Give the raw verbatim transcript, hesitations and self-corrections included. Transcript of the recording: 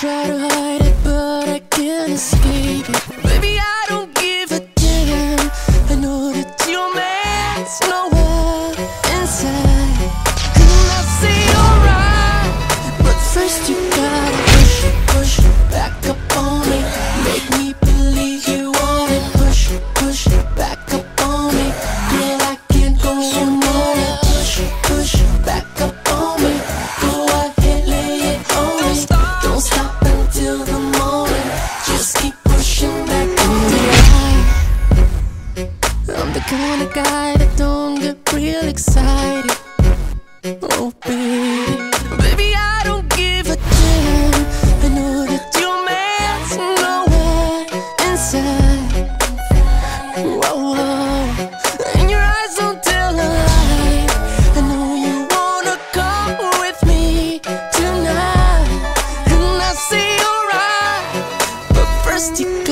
Try to hide it, but I can't escape it. Baby, I don't give a damn. I know that your man's nowhere inside. And I say alright, but first you gotta push, push back up on me. Make me believe you want it. Push, push back up on me. Girl, I can't go on it. Push, push back up on me. Go ahead, lay it on me. Don't stop. I'm the guy that don't get real excited. Oh, baby, baby, I don't give a damn. I know that your man's nowhere inside. Whoa, whoa, and your eyes don't tell a lie. I know you wanna come with me tonight, and I say alright, but first you.